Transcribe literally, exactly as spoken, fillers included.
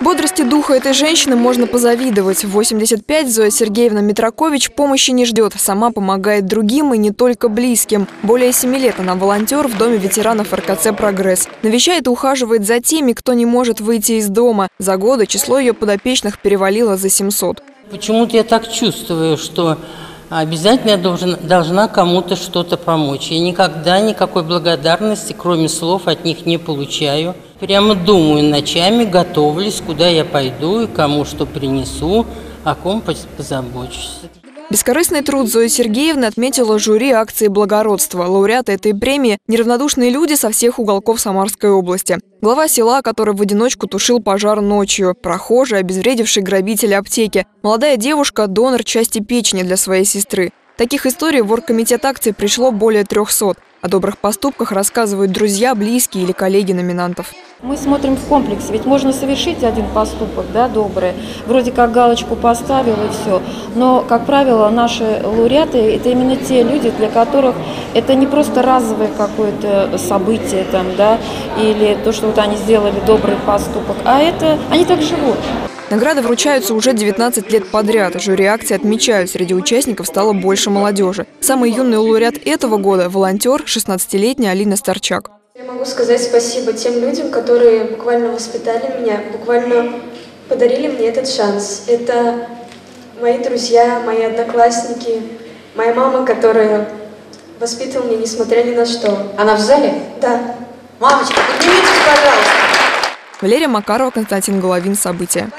Бодрости духа этой женщины можно позавидовать. В восемьдесят пять Зоя Сергеевна Митрокович помощи не ждет. Сама помогает другим и не только близким. Более семи лет она волонтер в доме ветеранов эр ка цэ «Прогресс». Навещает и ухаживает за теми, кто не может выйти из дома. За годы число ее подопечных перевалило за семьсот. Почему-то я так чувствую, что обязательно я должен, должна кому-то что-то помочь. Я никогда никакой благодарности, кроме слов, от них не получаю. Прямо думаю ночами, готовлюсь, куда я пойду и кому что принесу, о ком позабочусь. Бескорыстный труд Зои Сергеевны отметила жюри акции благородства. Лауреаты этой премии – неравнодушные люди со всех уголков Самарской области. Глава села, который в одиночку тушил пожар ночью. Прохожий, обезвредивший грабителя аптеки. Молодая девушка – донор части печени для своей сестры. Таких историй в оргкомитет акции пришло более трёхсот. О добрых поступках рассказывают друзья, близкие или коллеги номинантов. Мы смотрим в комплексе, ведь можно совершить один поступок, да, добрый, вроде как галочку поставил и все. Но, как правило, наши лауреаты – это именно те люди, для которых это не просто разовое какое-то событие там, да, или то, что вот они сделали добрый поступок, а это они так живут. Награды вручаются уже девятнадцать лет подряд. Жюри акции отмечают, среди участников стало больше молодежи. Самый юный лауреат этого года – волонтер, шестнадцатилетняя Алина Старчак. Я могу сказать спасибо тем людям, которые буквально воспитали меня, буквально подарили мне этот шанс. Это мои друзья, мои одноклассники, моя мама, которая воспитывала меня, несмотря ни на что. Она в зале? Да. Мамочка, поднимите, пожалуйста. Валерия Макарова, Константин Головин. События.